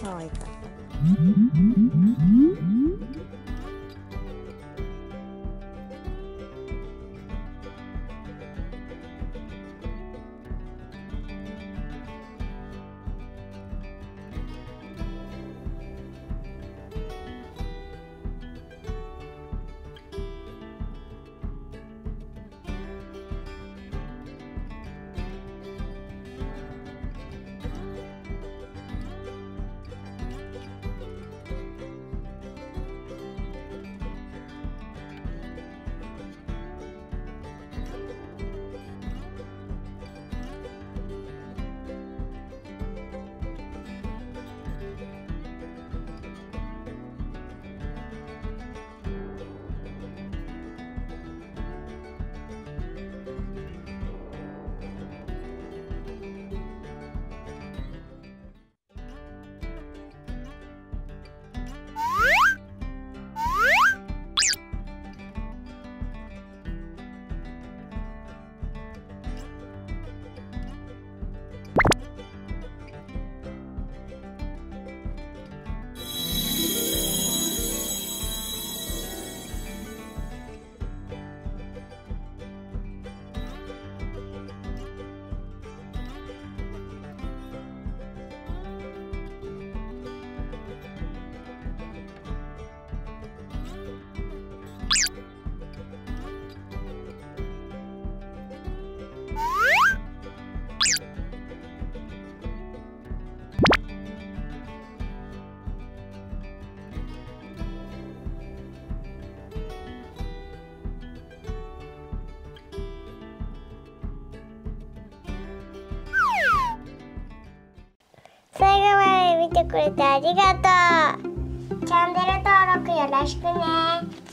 可愛かった。最後まで見てくれてありがとう。チャンネル登録よろしくね。